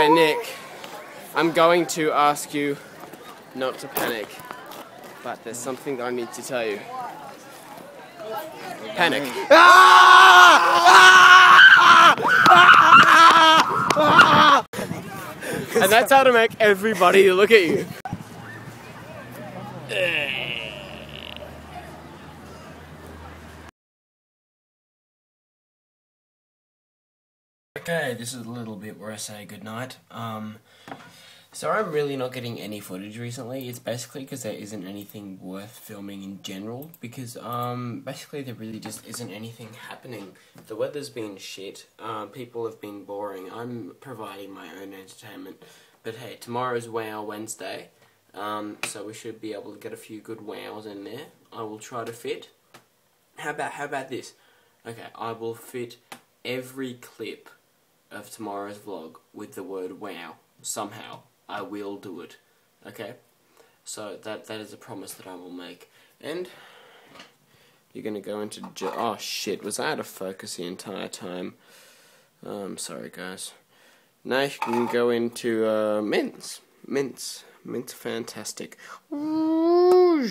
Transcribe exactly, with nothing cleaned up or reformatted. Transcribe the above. Okay, Nick, I'm going to ask you not to panic, but there's something that I need to tell you. Panic. And that's how to make everybody look at you. Okay, this is a little bit where I say goodnight. Um, so I'm really not getting any footage recently. It's basically because there isn't anything worth filming in general. Because um, basically there really just isn't anything happening. The weather's been shit. Uh, people have been boring. I'm providing my own entertainment. But hey, tomorrow's WoW Wednesday. Um, so we should be able to get a few good wows in there. I will try to fit. How about, how about this? Okay, I will fit every clip of tomorrow's vlog with the word wow. Somehow I will do it. Okay, so that that is a promise that I will make. And you're gonna go into j oh shit, was I out of focus the entire time? Oh, I'm sorry guys. Now you can go into uh, mints mints mints fantastic. Ooh.